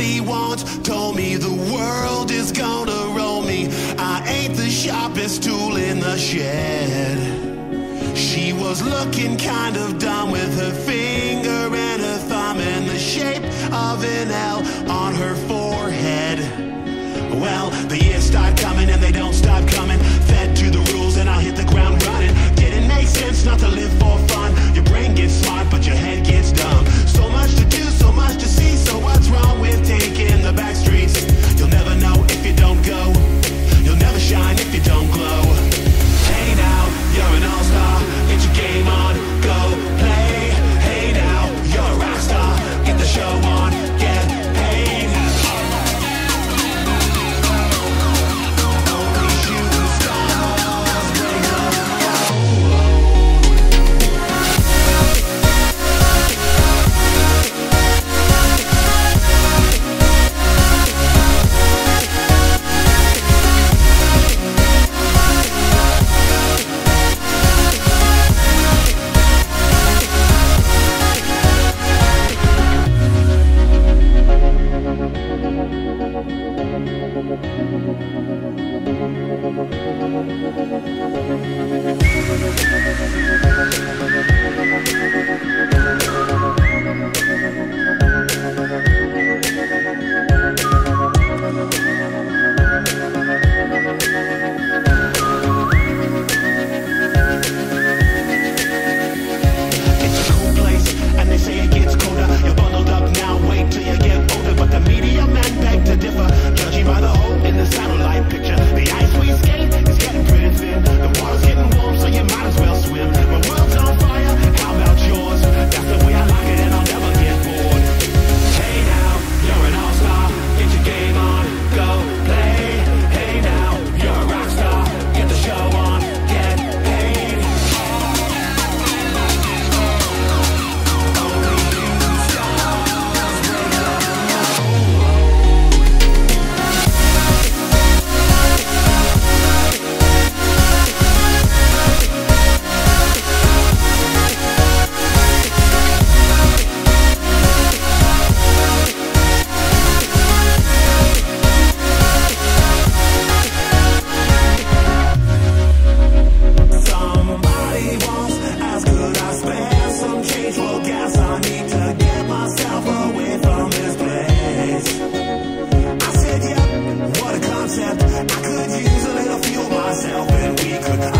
nobody once told me the world is gonna roll me. I ain't the sharpest tool in the shed. She was looking kind of dumb with her finger and her thumb in the shape of an L on her forehead. Well, the years start coming and they don't stop coming. Fed to the rules and I'll hit the ground running. Didn't make sense not to live for fun. Your brain gets smart but your head gets dumb. So much to do, so much to see, so what's wrong with taking the back streets? You'll never know if you don't go. You'll never shine if you don't glow. Hey now, you're an all-star, get your game on, go play. Hey now, you're a rock star, get the show on, get paid. I could use a little fuel myself and we could